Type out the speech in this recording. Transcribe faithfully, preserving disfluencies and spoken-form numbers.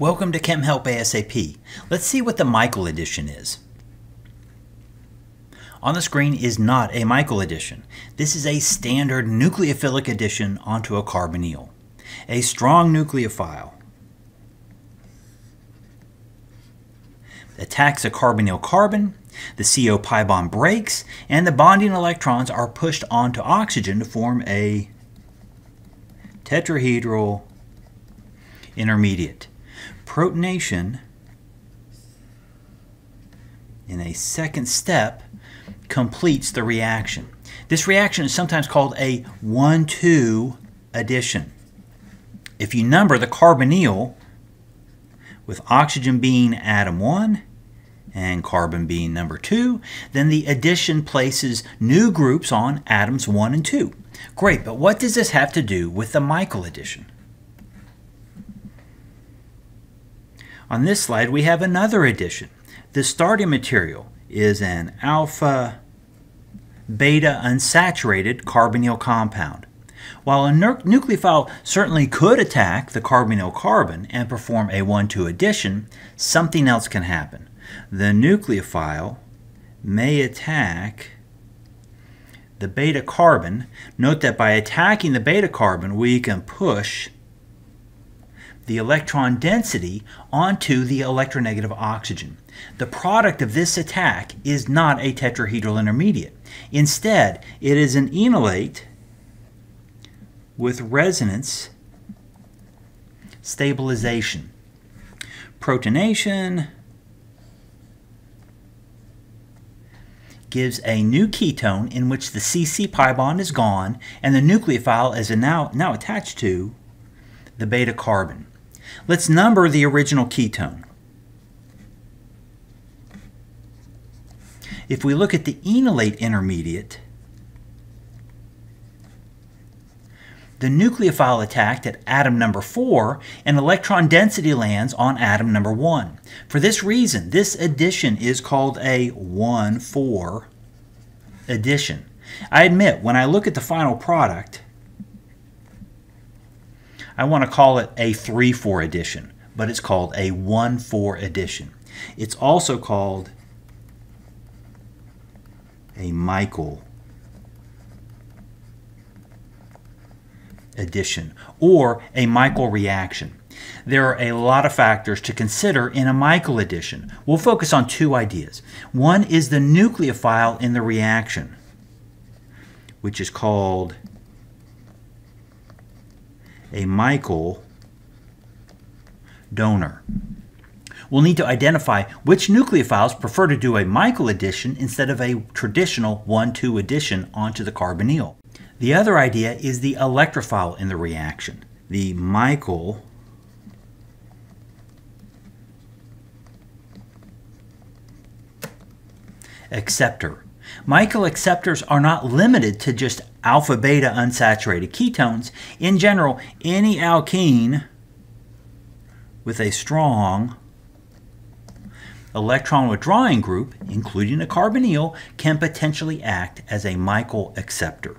Welcome to ChemHelp ASAP. Let's see what the Michael addition is. On the screen is not a Michael addition. This is a standard nucleophilic addition onto a carbonyl. A strong nucleophile attacks a carbonyl carbon, the C O pi bond breaks, and the bonding electrons are pushed onto oxygen to form a tetrahedral intermediate. Protonation in a second step completes the reaction. This reaction is sometimes called a one two addition. If you number the carbonyl with oxygen being atom one and carbon being number two, then the addition places new groups on atoms one and two. Great, but what does this have to do with the Michael addition? On this slide, we have another addition. The starting material is an alpha beta unsaturated carbonyl compound. While a nucleophile certainly could attack the carbonyl carbon and perform a one two addition, something else can happen. The nucleophile may attack the beta carbon. Note that by attacking the beta carbon, we can push the electron density onto the electronegative oxygen. The product of this attack is not a tetrahedral intermediate. Instead, it is an enolate with resonance stabilization. Protonation gives a new ketone in which the C C pi bond is gone and the nucleophile is now, now attached to the beta carbon. Let's number the original ketone. If we look at the enolate intermediate, the nucleophile attacked at atom number four and electron density lands on atom number one. For this reason, this addition is called a one four addition. I admit, when I look at the final product, I want to call it a three four addition, but it's called a one four addition. It's also called a Michael addition or a Michael reaction. There are a lot of factors to consider in a Michael addition. We'll focus on two ideas. One is the nucleophile in the reaction, which is called a Michael donor. We'll need to identify which nucleophiles prefer to do a Michael addition instead of a traditional one two addition onto the carbonyl. The other idea is the electrophile in the reaction, the Michael acceptor. Michael acceptors are not limited to just alpha beta unsaturated ketones. In general, any alkene with a strong electron withdrawing group, including a carbonyl, can potentially act as a Michael acceptor.